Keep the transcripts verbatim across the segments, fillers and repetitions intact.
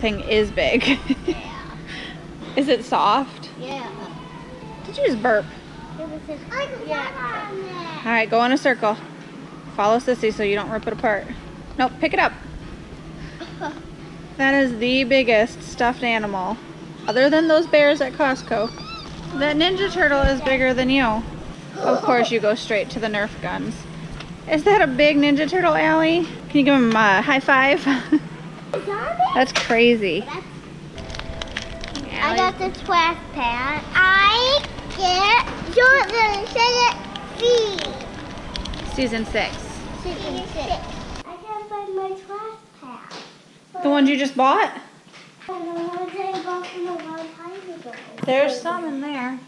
thing is big. Yeah. Is it soft? Yeah. Did you just burp? It was just, yeah. All right, go in a circle. Follow Sissy so you don't rip it apart. Nope, pick it up. That is the biggest stuffed animal, other than those bears at Costco. That Ninja Turtle is bigger than you. Of course you go straight to the Nerf guns. Is that a big Ninja Turtle, Allie? Can you give him a high five? That's crazy. I got the trash pan. I get Jordan Season six. Season six. I can't find my trash pan. The ones you just bought? The ones I bought from a long time ago. There's some in there.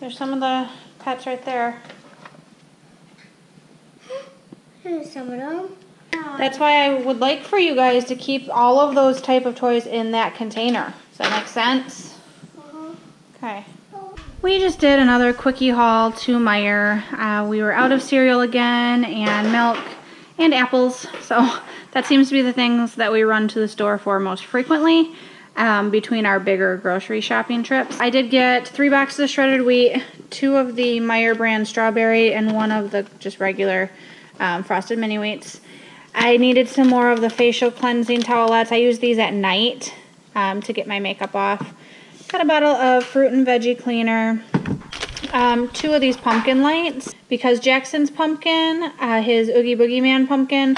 There's some of the pets right there. Here's some of them. That's why I would like for you guys to keep all of those type of toys in that container. Does that make sense? Uh-huh. Okay. We just did another quickie haul to Meijer. Uh, we were out of cereal again, and milk, and apples. So that seems to be the things that we run to the store for most frequently um, between our bigger grocery shopping trips. I did get three boxes of shredded wheat, two of the Meijer brand strawberry, and one of the just regular um, frosted mini wheats. I needed some more of the facial cleansing towelettes. I use these at night um, to get my makeup off. Got a bottle of fruit and veggie cleaner, um, two of these pumpkin lights, because Jackson's pumpkin, uh, his Oogie Boogie Man pumpkin,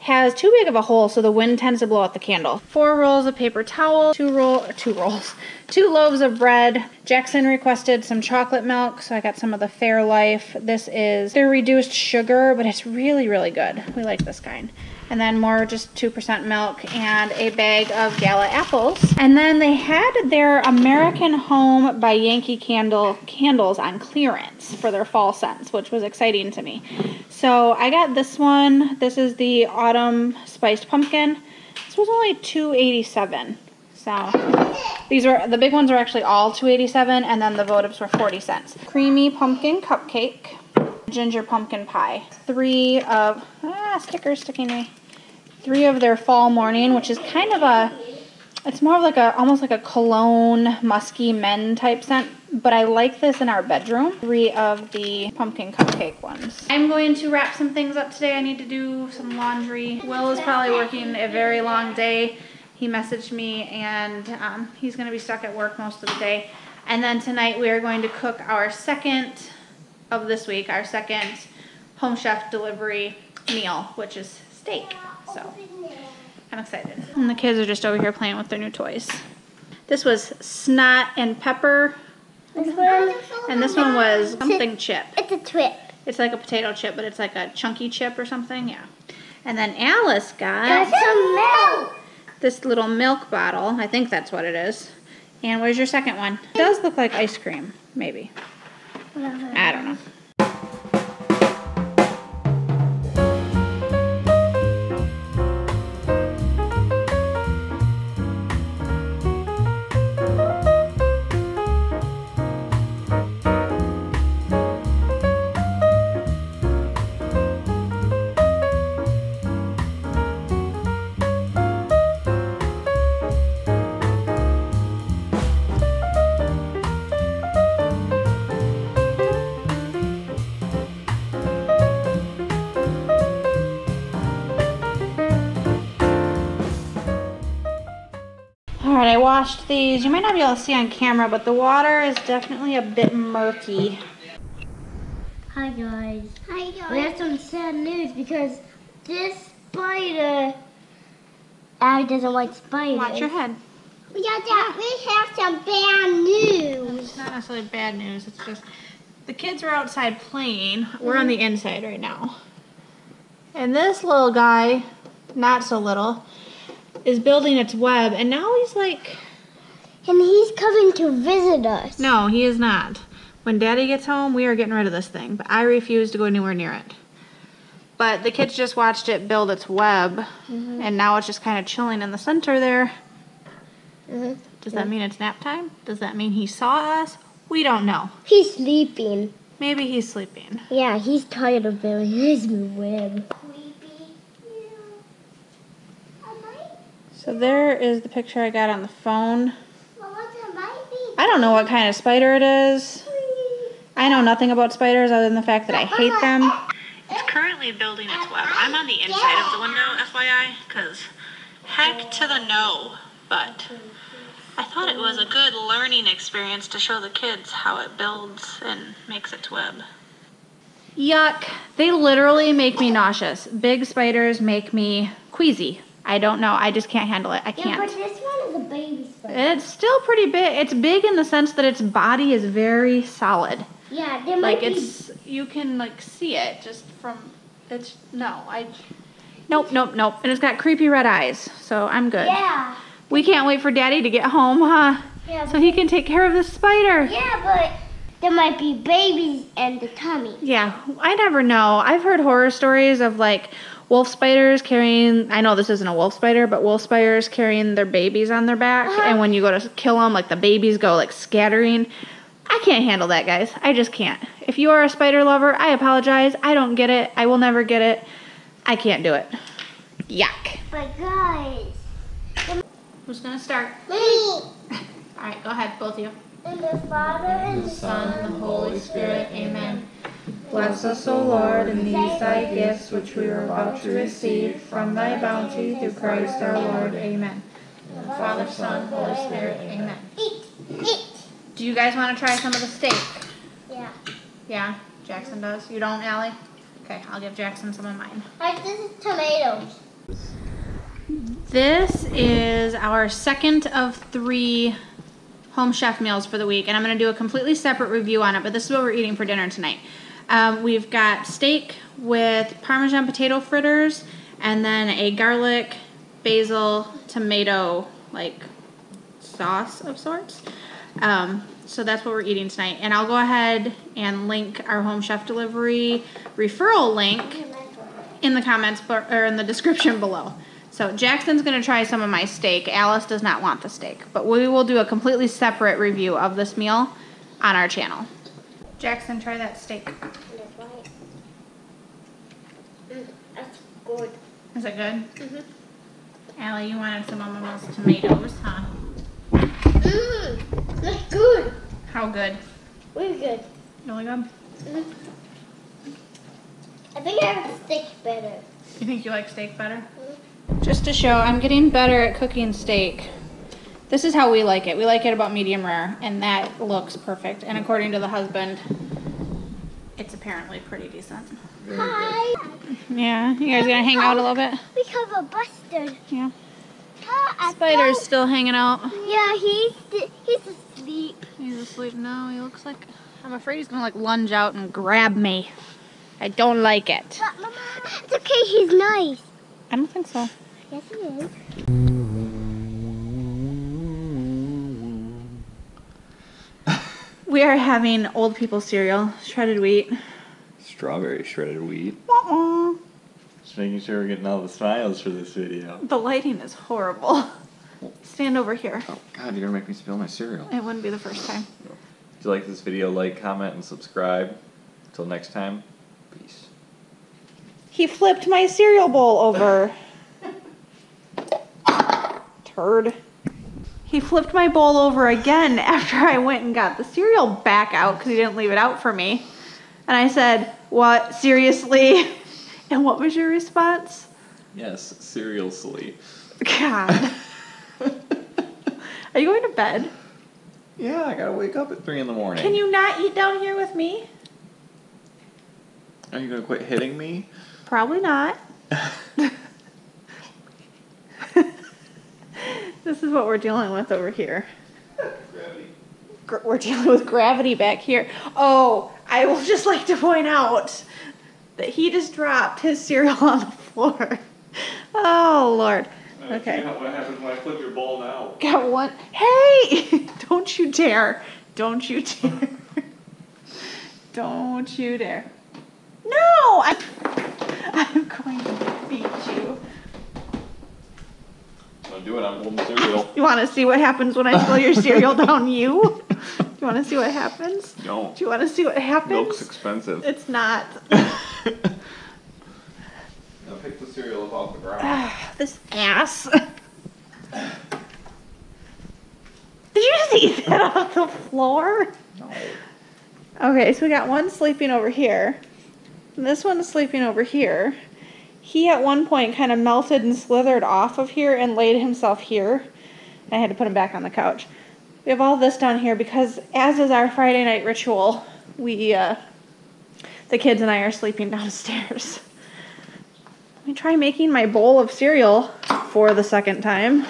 has too big of a hole, so the wind tends to blow out the candle. Four rolls of paper towel, two roll, two rolls, two loaves of bread. Jackson requested some chocolate milk, so I got some of the Fair Life. This is their reduced sugar, but it's really, really good. We like this kind. And then more just two percent milk and a bag of Gala apples. And then they had their American Home by Yankee Candle candles on clearance for their fall scents, which was exciting to me. So I got this one. This is the Autumn Spiced Pumpkin. This was only two eighty-seven. So these were, the big ones were actually all two eighty-seven, and then the votives were forty cents. Creamy Pumpkin Cupcake. Ginger pumpkin pie. Three of, ah, stickers sticking to me. Three of their fall morning, which is kind of a, it's more of like a, almost like a cologne, musky men type scent, but I like this in our bedroom. Three of the pumpkin cupcake ones. I'm going to wrap some things up today. I need to do some laundry. Will is probably working a very long day. He messaged me, and um, he's gonna be stuck at work most of the day. And then tonight we are going to cook our second of this week, our second Home Chef delivery meal, which is steak. So I'm excited. And the kids are just over here playing with their new toys. This was Snot and Pepper. This one, and this one was something chip. It's a chip. It's like a potato chip, but it's like a chunky chip or something, yeah. And then Alice got some milk. This little milk bottle. I think that's what it is. And where's your second one? It does look like ice cream, maybe. I don't know. I washed these. You might not be able to see on camera, but the water is definitely a bit murky. Hi guys. Hi guys. We have some sad news because this spider, Abby doesn't like spiders. Watch your head. We got that. We have some bad news. It's not necessarily bad news. It's just the kids are outside playing. We're mm-hmm. on the inside right now. And this little guy, not so little, is building its web, and now he's like, and he's coming to visit us. No, he is not. When Daddy gets home, we are getting rid of this thing, but I refuse to go anywhere near it. But the kids just watched it build its web, mm-hmm. and now it's just kind of chilling in the center there. Mm-hmm. Does that mean it's nap time? Does that mean he saw us? We don't know. He's sleeping. Maybe he's sleeping. Yeah, he's tired of building his web. So there is the picture I got on the phone. I don't know what kind of spider it is. I know nothing about spiders other than the fact that I hate them. It's currently building its web. I'm on the inside of the window, F Y I, because heck to the no. But I thought it was a good learning experience to show the kids how it builds and makes its web. Yuck. They literally make me nauseous. Big spiders make me queasy. I don't know. I just can't handle it. I can't. Yeah, but this one is a baby spider. It's still pretty big. It's big in the sense that its body is very solid. Yeah, there might like be... it's you can like see it just from it's no I. Nope, nope, nope. And it's got creepy red eyes, so I'm good. Yeah. We can't wait for Daddy to get home, huh? Yeah. So he can take care of this spider. Yeah, but there might be babies and the tummy. Yeah, I never know. I've heard horror stories of like wolf spiders carrying. I know this isn't a wolf spider, but wolf spiders carrying their babies on their back, uh-huh. and when you go to kill them, like the babies go like scattering. I can't handle that, guys. I just can't. If you are a spider lover, I apologize. I don't get it. I will never get it. I can't do it. Yuck. But guys, who's gonna start? Me. All right, go ahead, both of you. In the Father, and the Son, and the Holy Spirit. Amen. Bless us, O Lord, in these thy gifts which we are about to receive from thy bounty through Christ our Lord. Amen. In the Father, Son, Holy Spirit. Amen. Eat, eat. Do you guys want to try some of the steak? Yeah. Yeah, Jackson does. You don't, Allie? Okay, I'll give Jackson some of mine. Like, this is tomatoes. This is our second of three Home Chef meals for the week, and I'm going to do a completely separate review on it, but this is what we're eating for dinner tonight. Um, we've got steak with Parmesan potato fritters and then a garlic, basil, tomato, like, sauce of sorts. Um, so that's what we're eating tonight. And I'll go ahead and link our Home Chef delivery referral link in the comments or in the description below. So Jackson's going to try some of my steak. Alice does not want the steak, but we will do a completely separate review of this meal on our channel. Jackson, try that steak. That's good. Is it good? Mm-hmm. Allie, you wanted some of those tomatoes, huh? Mmm, that's good. How good? Really good. Really good? Mm-hmm. I think I like steak better. You think you like steak better? Mm-hmm. Just to show, I'm getting better at cooking steak. This is how we like it. We like it about medium rare, and that looks perfect. And according to the husband, it's apparently pretty decent. Hi. Yeah, you guys gonna hang out a little bit? We have a bustard. Yeah. Spider's still hanging out. Yeah, he's he's asleep. He's asleep now. He looks like I'm afraid he's gonna like lunge out and grab me. I don't like it. But Mama, it's okay. He's nice. I don't think so. Yes, he is. We are having old people cereal, shredded wheat, strawberry shredded wheat. Uh-uh. Just making sure we're getting all the smiles for this video. The lighting is horrible. Stand over here. Oh God, you're gonna make me spill my cereal. It wouldn't be the first time. If you like this video, like, comment, and subscribe. Until next time, peace. He flipped my cereal bowl over. Turd. He flipped my bowl over again after I went and got the cereal back out because he didn't leave it out for me. And I said, what, seriously? And what was your response? Yes, seriously. God. Are you going to bed? Yeah, I gotta wake up at three in the morning. Can you not eat down here with me? Are you gonna quit hitting me? Probably not. This is what we're dealing with over here. Gravity. We're dealing with gravity back here. Oh, I will just like to point out that he just dropped his cereal on the floor. Oh, Lord. Okay. What happens when I flip your bowl now? Got one. Hey! Don't you dare. Don't you dare. Don't you dare. No! I'm, I'm going to beat you. Don't do it. I'm holding cereal. You want to see what happens when I spill your cereal down you? Do you want to see what happens? No. Do you want to see what happens? Milk's expensive. It's not. Now pick the cereal up off the ground. Uh, this ass. Take that off the floor? No. Okay, so we got one sleeping over here. And this one is sleeping over here. He at one point kind of melted and slithered off of here and laid himself here. I had to put him back on the couch. We have all this down here because, as is our Friday night ritual, we, uh, the kids and I are sleeping downstairs. Let me try making my bowl of cereal for the second time.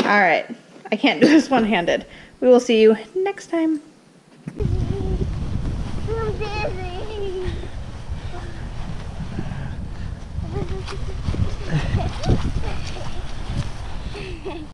All right. I can't do this one-handed. We will see you next time. I'm busy.